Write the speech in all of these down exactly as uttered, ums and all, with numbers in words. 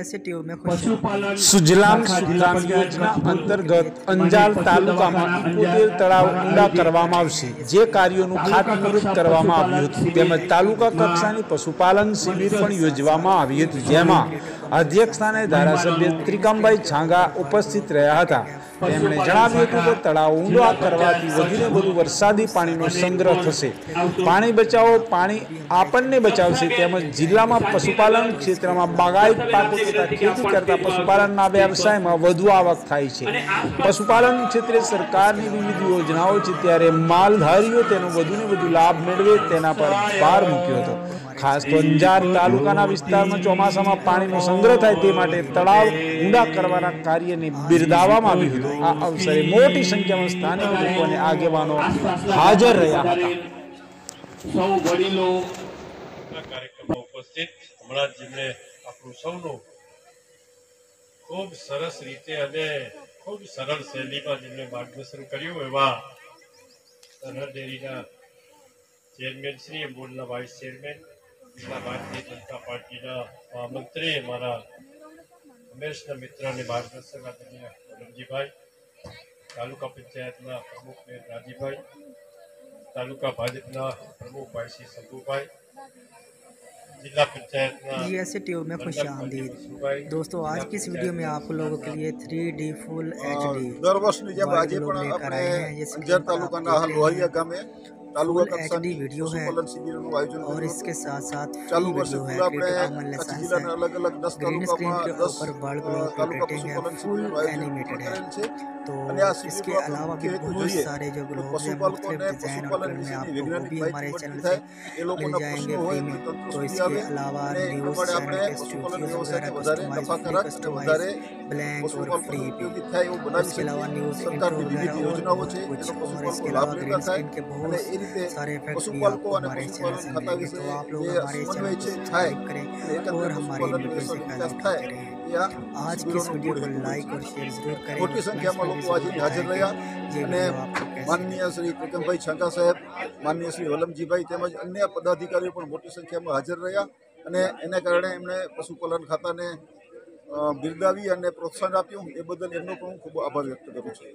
एसएटीयू में सुजलाम सुफलाम योजना अंतर्गत अंजार तालुकामां इकोतेर तળાવ ઊંડા કરવામાં આવશે, જે કાર્યોનું ખાતમુહૂર્ત કરવામાં આવ્યું હતું। તેમજ તાલુકા કક્ષાની પશુપાલન શિબિર પણ યોજવામાં આવી હતી, જેમાં અધ્યક્ષસ્થાને ધારાસભ્ય ત્રિકમભાઈ છાંગા ઉપસ્થિત રહ્યા હતા। તેમણે જણાવ્યું હતું કે તળાવ ઊંડા કરવાથી વધુને વધુ વરસાદી પાણીનો સંગ્રહ થશે, પાણી બચાવો પાણી આપણને બચાવશે। તેમજ જિલ્લામાં પશુપાલન ક્ષેત્રમાં બાગાયત પાકો તથા ખેતી કરતા પશુપાલનના વ્યવસાયમાં વધુ આવક થાય છે। પશુપાલન ક્ષેત્રે સરકારની વિવિધ યોજનાઓ છે, ત્યારે માલધારીઓ તેનો વધુને વધુ લાભ મેળવે તેના પર ભાર મૂક્યો હતો। ખાસ તો અંજાર તાલુકાના વિસ્તારમાં ચોમાસામાં પાણીનો સંગ્રહ થાય તે માટે તળાવ ઊંડા કરવાના કાર્યને બિરદાવવામાં આવ્યું હતું। આ અવસરે મોટી સંખ્યામાં સ્થાનિક લોકો અને આગેવાનો હાજર રહ્યા હતા। સૌ વડીલો આ કાર્યક્રમમાં ઉપસ્થિત હમણાં જેમણે આપણું સૌનું ખૂબ સરસ રીતે અને ખૂબ સરળ શૈલીમાં જેમણે માર્ગદર્શન કર્યું, એવા સરહદ ડેરીના ચેરમેન શ્રી, બોર્ડના વાઇસ ચેરમેન, ભારતીય જનતા પાર્ટીના મહામંત્રી, મારા હંમેશના મિત્ર અને માર્ગદર્શક આદરણીય રમજીભાઈ, તાલુકા પંચાયતના પ્રમુખ ને રાજીભાઈ, તાલુકા ભાજપના પ્રમુખ ભાઈ શ્રી સંતુભાઈ, जिला पंचायत जी एस ट्यूब में खुश आमदीद। दोस्तों, आज की इस वीडियो में आप लोगों के लिए three D full H D दर वर्ष जब आज लेकर आए हैं, ये अंजार तालुका ना लोहिया गांव में तालुका कक्षा की वीडियो है और इसके साथ साथ चालू वर्ष है अलग अलग दस तालुका के ऊपर वर्ल्ड ग्लोबल है, फुल एनिमेटेड है। तो इसके अलावा भी बहुत सारे जो ग्लोब हैं मुख्तलिफ डिजाइन और कलर में आपको भी हमारे चैनल से मिल जाएंगे फ्री में। तो इसके अलावा न्यूज चैनल के स्टूडियोज वगैरह कस्टमाइज ब्लैंक और फ्री भी। इसके अलावा न्यूज इंटर वगैरह और कुछ और इसके अलावा ग्रीन स्क्रीन के बहुत सारे इफेक्ट भी आपको हमारे चैनल से मिलेंगे। तो आप लोग हमारे चैनल को सब्सक्राइब करें और हमारी वीडियो से फायदा उठाते रहें। आज की इस वीडियो को लाइक और शेयर जरूर करें। मोटी संख्या में लोग आज हाजिर रहा। माननीय श्री त्रिकमभाई छांगा साहेब, माननीय श्री वलमजी भाई तेमज अन्य पदाधिकारी पण मोटी संख्या में हाजर रहा अने एना कारणे एमने पशुपालन खाता ने बिरदावी अने प्रोत्साहन आप्युं, ए बदल एमनो पण खूब आभार व्यक्त करूं छुं।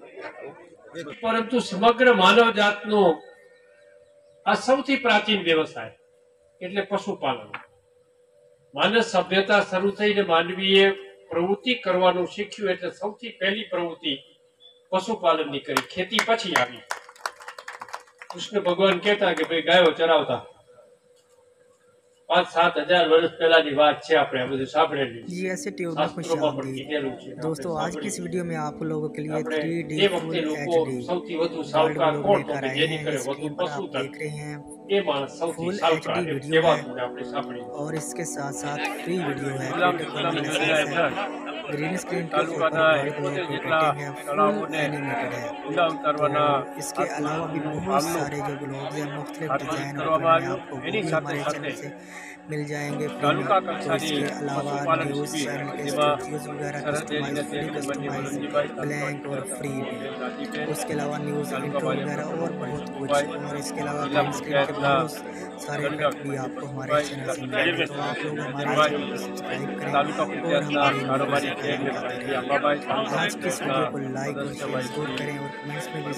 परंतु समग्र मानव जातनो आ सौथी प्राचीन व्यवसाय एटले पशुपालन। मानव सभ्यता शुरू थी ने मानवीय प्रवृत्ति करवानुं शीख्युं, एटले सौथी पहेली प्रवृत्ति पशुपालन नी करी, खेती पछी आवी। कृष्ण भगवान कहता के भाई गायो चरावता दोस्तों, आज की इस वीडियो में आप लोगों के लिए थ्री डी फुल देख रहे हैं, फुल एच डी वीडियो है और इसके साथ साथ फ्री वीडियो है। ग्रीन स्क्रीन के ऊपर एनिमेटेड है। इसके अलावा भी बहुत सारे जो ब्लॉग्स हैं मुख्तलिफ डिजाइन और आपको हमारे चैनल से मिल जाएंगे फ्री में। तो इसके अलावा न्यूज़ चैनल के स्टूडियोज वगैरह कस्टमाइज फ्री कस्टमाइज ब्लैंक और फ्री भी। उसके अलावा न्यूज़ इंट्रो वगैरह और बहुत कुछ और इसके अलावा ग्रीन स्क्रीन के बहुत सारे इफेक्ट भी आपको हमारे चैनल से मिलेंगे। तो आप लोग हमारे चैनल को सब्सक्राइब करें और हमारे आज की इस वीडियो को लाइक और शेयर करें और कमेंट्स में भी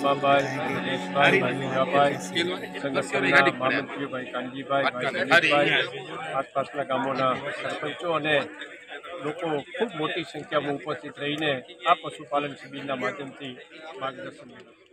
आसपासना गामोना सरपंचों ने लोगों खूब मोटी संख्या में उपस्थित रहीने आ पशुपालन शिबिर माध्यम से मार्गदर्शन मिले।